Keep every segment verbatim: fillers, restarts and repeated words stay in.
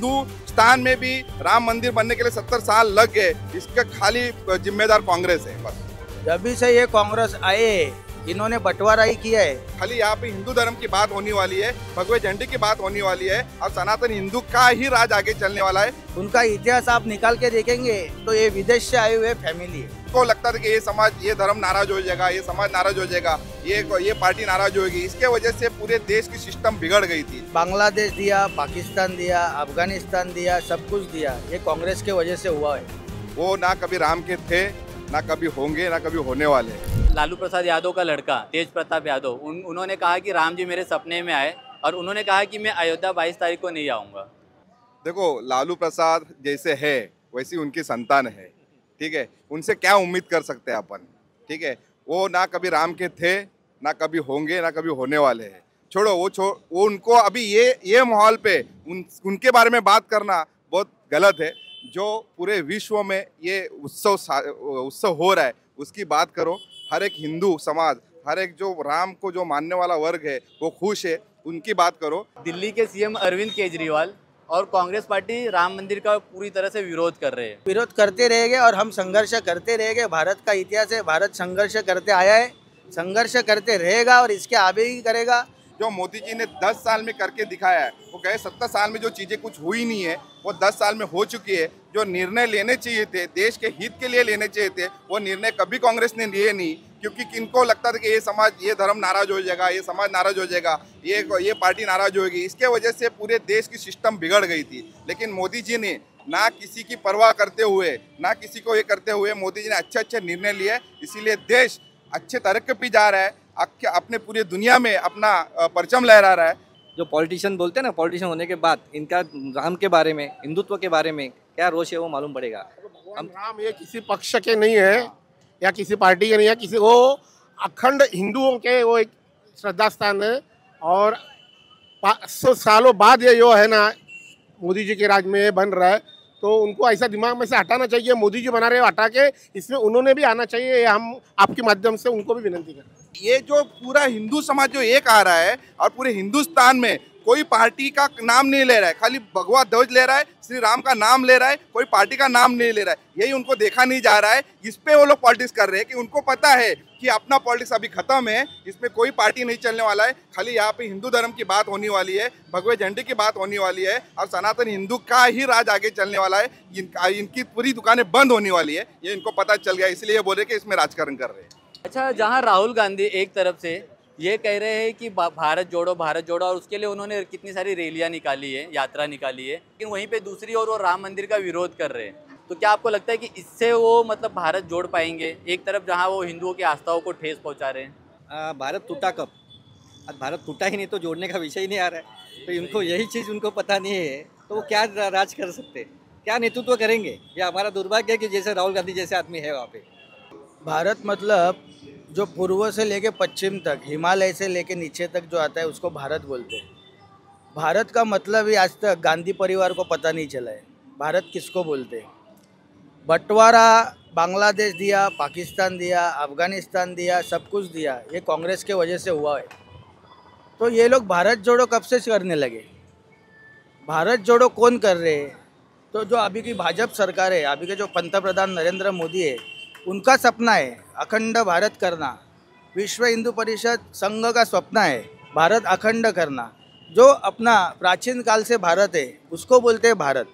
हिंदू स्थान में भी राम मंदिर बनने के लिए सत्तर साल लग गए, इसका खाली जिम्मेदार कांग्रेस है बस। जब भी से ये कांग्रेस आए इन्होंने बंटवारा ही किया है। खाली यहाँ पे हिंदू धर्म की बात होने वाली है, भगवे झंडे की बात होने वाली है और सनातन हिंदू का ही राज आगे चलने वाला है। उनका इतिहास आप निकाल के देखेंगे तो ये विदेश से आए हुए फैमिली है। को लगता था कि ये समाज, ये धर्म नाराज हो जाएगा, ये समाज नाराज हो जाएगा, ये ये पार्टी नाराज होगी, इसके वजह से पूरे देश की सिस्टम बिगड़ गई थी। बांग्लादेश दिया, पाकिस्तान दिया, अफगानिस्तान दिया, सब कुछ दिया, ये कांग्रेस के वजह से हुआ है। वो ना कभी राम के थे, ना कभी होंगे, ना कभी होने वाले। लालू प्रसाद यादव का लड़का तेज प्रताप यादव उन, उन्होंने कहा कि राम जी मेरे सपने में आए और उन्होंने कहा कि मैं अयोध्या बाईस तारीख को नहीं आऊँगा। देखो, लालू प्रसाद जैसे है वैसी उनकी संतान है, ठीक है, उनसे क्या उम्मीद कर सकते हैं अपन, ठीक है। वो ना कभी राम के थे, ना कभी होंगे, ना कभी होने वाले हैं। छोड़ो वो छोड़ वो उनको अभी ये ये माहौल पे उन उनके बारे में बात करना बहुत गलत है। जो पूरे विश्व में ये उत्सव उत्सव हो रहा है उसकी बात करो। हर एक हिंदू समाज, हर एक जो राम को जो मानने वाला वर्ग है वो खुश है, उनकी बात करो। दिल्ली के सीएम अरविंद केजरीवाल और कांग्रेस पार्टी राम मंदिर का पूरी तरह से विरोध कर रहे हैं। विरोध करते रहेंगे और हम संघर्ष करते रहेंगे। भारत का इतिहास है, भारत संघर्ष करते आया है, संघर्ष करते रहेगा और इसके आगे ही करेगा। जो मोदी जी ने दस साल में करके दिखाया है, वो गए सत्तर साल में जो चीज़ें कुछ हुई नहीं है वो दस साल में हो चुकी है। जो निर्णय लेने चाहिए थे, देश के हित के लिए लेने चाहिए थे, वो निर्णय कभी कांग्रेस ने लिए नहीं, क्योंकि किनको लगता था कि ये समाज, ये धर्म नाराज हो जाएगा, ये समाज नाराज हो जाएगा, ये ये पार्टी नाराज होगी, इसके वजह से पूरे देश की सिस्टम बिगड़ गई थी। लेकिन मोदी जी ने ना किसी की परवाह करते हुए, ना किसी को ये करते हुए मोदी जी ने अच्छे अच्छे निर्णय लिए, इसीलिए देश अच्छे तरक्की पे जा रहा है, अपने पूरे दुनिया में अपना परचम लहरा रहा है। जो पॉलिटिशियन बोलते हैं ना, पॉलिटिशियन होने के बाद इनका राम के बारे में, हिंदुत्व के बारे में क्या रोष है वो मालूम पड़ेगा। हम राम ये किसी पक्ष के नहीं है या किसी पार्टी के नहीं है, किसी वो अखंड हिंदुओं के वो एक श्रद्धा स्थान है। और सौ सालों बाद ये जो है ना मोदी जी के राज में ये बन रहा है, तो उनको ऐसा दिमाग में से हटाना चाहिए। मोदी जी बना रहे हैं, हटा के इसमें उन्होंने भी आना चाहिए। हम आपके माध्यम से उनको भी विनती कर रहे हैं। ये जो पूरा हिंदू समाज जो एक आ रहा है और पूरे हिंदुस्तान में कोई पार्टी का नाम नहीं ले रहा है, खाली भगवा ध्वज ले रहा है, श्री राम का नाम ले रहा है, कोई पार्टी का नाम नहीं ले रहा है। यही उनको देखा नहीं जा रहा है, इस पे वो लोग पॉलिटिक्स कर रहे हैं कि उनको पता है कि अपना पॉलिटिक्स अभी खत्म है, इसमें कोई पार्टी नहीं चलने वाला है। खाली यहाँ पे हिंदू धर्म की बात होने वाली है, भगवे झंडे की बात होने वाली है और सनातन हिंदू का ही राज आगे चलने वाला है। इनका इनकी पूरी दुकानें बंद होने वाली है, ये इनको पता चल गया, इसलिए ये बोल रहे कि इसमें राजकारण कर रहे हैं। अच्छा, जहाँ राहुल गांधी एक तरफ से ये कह रहे हैं कि भारत जोड़ो भारत जोड़ो और उसके लिए उन्होंने कितनी सारी रैलियां निकाली है, यात्रा निकाली है, लेकिन वहीं पे दूसरी ओर वो राम मंदिर का विरोध कर रहे हैं, तो क्या आपको लगता है कि इससे वो मतलब भारत जोड़ पाएंगे? एक तरफ जहां वो हिंदुओं की आस्थाओं को ठेस पहुंचा रहे हैं। भारत टूटा कब? आज भारत टूटा ही नहीं तो जोड़ने का विषय ही नहीं आ रहा है, तो इनको यही चीज़ उनको पता नहीं है, तो वो क्या राज कर सकते, क्या नेतृत्व करेंगे। ये हमारा दुर्भाग्य है कि जैसे राहुल गांधी जैसे आदमी है वहाँ पे। भारत मतलब जो पूर्व से लेके पश्चिम तक, हिमालय से लेके नीचे तक जो आता है उसको भारत बोलते हैं। भारत का मतलब ही आज तक गांधी परिवार को पता नहीं चला है, भारत किसको बोलते हैं। बंटवारा, बांग्लादेश दिया, पाकिस्तान दिया, अफगानिस्तान दिया, सब कुछ दिया, ये कांग्रेस के वजह से हुआ है। तो ये लोग भारत जोड़ो कब से करने लगे? भारत जोड़ो कौन कर रहे हैं? तो जो अभी की भाजपा सरकार है, अभी के जो पंतप्रधान नरेंद्र मोदी है, उनका सपना है अखंड भारत करना। विश्व हिंदू परिषद संघ का स्वप्न है भारत अखंड करना। जो अपना प्राचीन काल से भारत है उसको बोलते हैं भारत।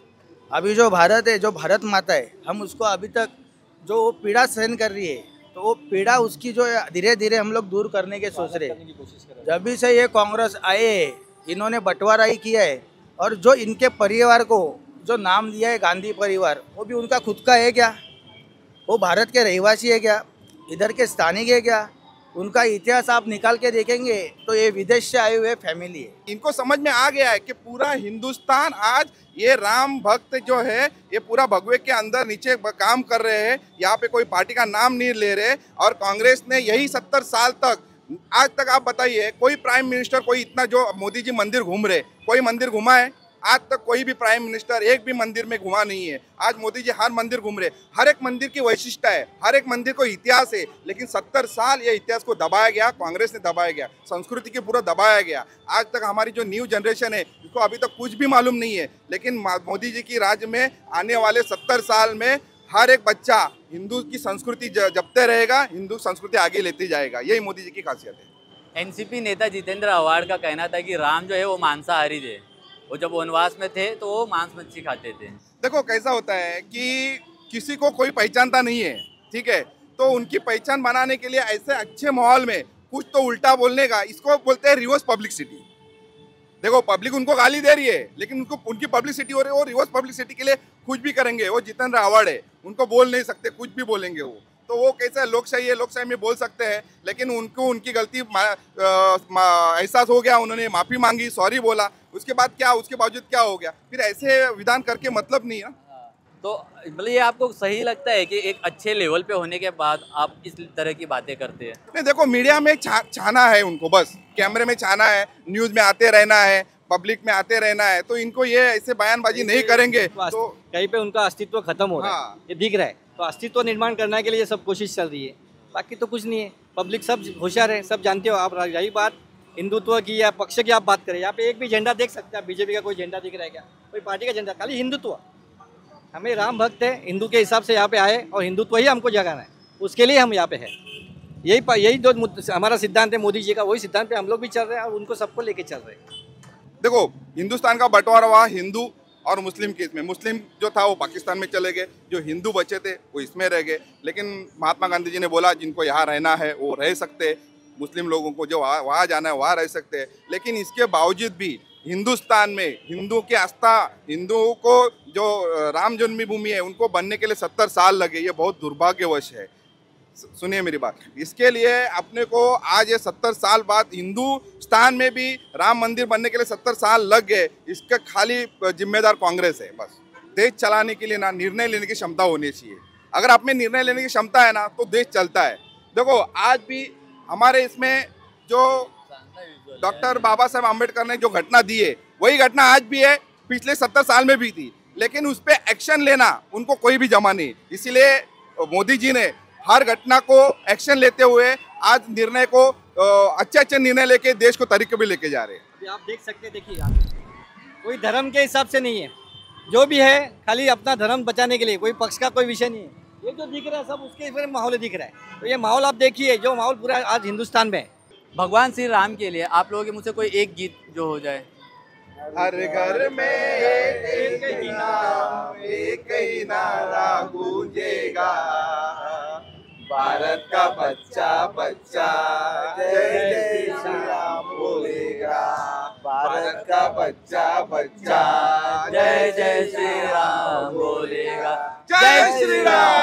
अभी जो भारत है, जो भारत माता है, हम उसको अभी तक जो वो पीड़ा सहन कर रही है, तो वो पीड़ा उसकी जो धीरे धीरे हम लोग दूर करने के सोच रहे हैं। जब से ये कांग्रेस आए इन्होंने बंटवारा ही किया है और जो इनके परिवार को जो नाम दिया है गांधी परिवार, वो भी उनका खुद का है क्या? वो भारत के रहवासी है क्या? इधर के स्थानिक है क्या? उनका इतिहास आप निकाल के देखेंगे तो ये विदेश से आए हुए फैमिली है। इनको समझ में आ गया है कि पूरा हिंदुस्तान आज ये राम भक्त जो है ये पूरा भगवे के अंदर नीचे काम कर रहे हैं, यहाँ पे कोई पार्टी का नाम नहीं ले रहे। और कांग्रेस ने यही सत्तर साल तक, आज तक आप बताइए कोई प्राइम मिनिस्टर, कोई इतना, जो मोदी जी मंदिर घूम रहे, कोई मंदिर घुमा है? आज तक कोई भी प्राइम मिनिस्टर एक भी मंदिर में घुमा नहीं है। आज मोदी जी हर मंदिर घूम रहे, हर एक मंदिर की वैशिष्टता है, हर एक मंदिर को इतिहास है। लेकिन सत्तर साल ये इतिहास को दबाया गया, कांग्रेस ने दबाया गया, संस्कृति के पूरा दबाया गया। आज तक हमारी जो न्यू जनरेशन है इसको अभी तक कुछ भी मालूम नहीं है। लेकिन मोदी जी की राज में आने वाले सत्तर साल में हर एक बच्चा हिंदू की संस्कृति जपते रहेगा, हिंदू संस्कृति आगे लेते जाएगा। यही मोदी जी की खासियत है। एनसीपी नेता जितेंद्र अव्हाड़ का कहना था कि राम जो है वो मांसाहारी थे, वो जब वनवास में थे तो वो मांस मच्छी खाते थे। देखो कैसा होता है कि किसी को कोई पहचानता नहीं है, ठीक है, तो उनकी पहचान बनाने के लिए ऐसे अच्छे माहौल में कुछ तो उल्टा बोलने का, इसको बोलते हैं रिवर्स पब्लिसिटी। देखो पब्लिक उनको गाली दे रही है लेकिन उनको उनकी पब्लिसिटी हो रही है, वो रिवर्स पब्लिसिटी के लिए कुछ भी करेंगे। वो जितेंद्र अव्हाड़ है, उनको बोल नहीं सकते, कुछ भी बोलेंगे वो, तो वो कैसा है, लोकशाही है, लोकशाही में बोल सकते हैं। लेकिन उनको उनकी गलती एहसास हो गया, उन्होंने माफ़ी मांगी, सॉरी बोला, उसके बाद क्या, उसके बावजूद क्या हो गया? फिर ऐसे विधान करके मतलब नहीं है। तो मतलब ये आपको सही लगता है कि एक अच्छे लेवल पे होने के बाद आप इस तरह की बातें करते हैं? नहीं देखो, मीडिया में छा, छाना है उनको, बस कैमरे में छाना है, न्यूज़ में आते रहना है, पब्लिक में आते रहना है, तो इनको ये ऐसे बयानबाजी नहीं करेंगे तो कहीं पे उनका अस्तित्व खत्म हो रहा है, ये दिख रहा है। तो अस्तित्व निर्माण करने के लिए सब कोशिश चल रही है, बाकी तो कुछ नहीं है। पब्लिक सब होशियार है, सब जानते हो आप। यही बात हिंदुत्व की या पक्ष की आप बात करें, यहाँ पे एक भी झंडा देख सकते हैं आप, बीजेपी का कोई झंडा दिख रहा है क्या, कोई पार्टी का झंडा? खाली हिंदुत्व। हमें राम भक्त है, हिंदू के हिसाब से यहाँ पे आए और हिंदुत्व ही हमको जगाना है, उसके लिए हम यहाँ पे है। यही यही जो हमारा सिद्धांत है मोदी जी का, वही सिद्धांत पे हम लोग भी चल रहे हैं और उनको सबको लेके चल रहे हैं। देखो हिंदुस्तान का बंटवारा हुआ हिंदू और मुस्लिम के, इसमें मुस्लिम जो था वो पाकिस्तान में चले गए, जो हिंदू बचे थे वो इसमें रह गए। लेकिन महात्मा गांधी जी ने बोला जिनको यहाँ रहना है वो रह सकते हैं, मुस्लिम लोगों को जो वहाँ जाना है वहाँ रह सकते हैं। लेकिन इसके बावजूद भी हिंदुस्तान में हिंदू की आस्था, हिंदुओं को जो राम जन्मभूमि है उनको बनने के लिए सत्तर साल लगे, ये बहुत दुर्भाग्यवश है। सुनिए मेरी बात, इसके लिए अपने को आज ये सत्तर साल बाद हिंदुस्तान में भी राम मंदिर बनने के लिए सत्तर साल लग गए, इसका खाली जिम्मेदार कांग्रेस है। बस देश चलाने के लिए ना निर्णय लेने की क्षमता होनी चाहिए। अगर आप में निर्णय लेने की क्षमता है ना तो देश चलता है। देखो आज भी हमारे इसमें जो डॉक्टर बाबा साहेब आम्बेडकर ने जो घटना दी है वही घटना आज भी है, पिछले सत्तर साल में भी थी, लेकिन उस पर एक्शन लेना उनको कोई भी जमा नहीं। इसीलिए मोदी जी ने हर घटना को एक्शन लेते हुए आज निर्णय को अच्छे अच्छे निर्णय लेके देश को तरीके भी लेके जा रहे हैं। आप देख सकते हैं, देखिए यहाँ कोई धर्म के हिसाब से नहीं है, जो भी है खाली अपना धर्म बचाने के लिए, कोई पक्ष का कोई विषय नहीं है। ये जो दिख रहा है सब उसके फिर माहौल दिख रहा है। तो ये माहौल आप देखिए, जो माहौल पूरा आज हिंदुस्तान में है। भगवान श्री राम के लिए आप लोगों के मुझसे कोई एक गीत जो हो जाए। हर घर में एक ही नाम, एक ही नारा गूंजेगा, भारत का बच्चा बच्चा जय जय श्री राम बोलेगा, भारत का बच्चा बच्चा जय जय श्री राम बोलेगा, जय श्री राम।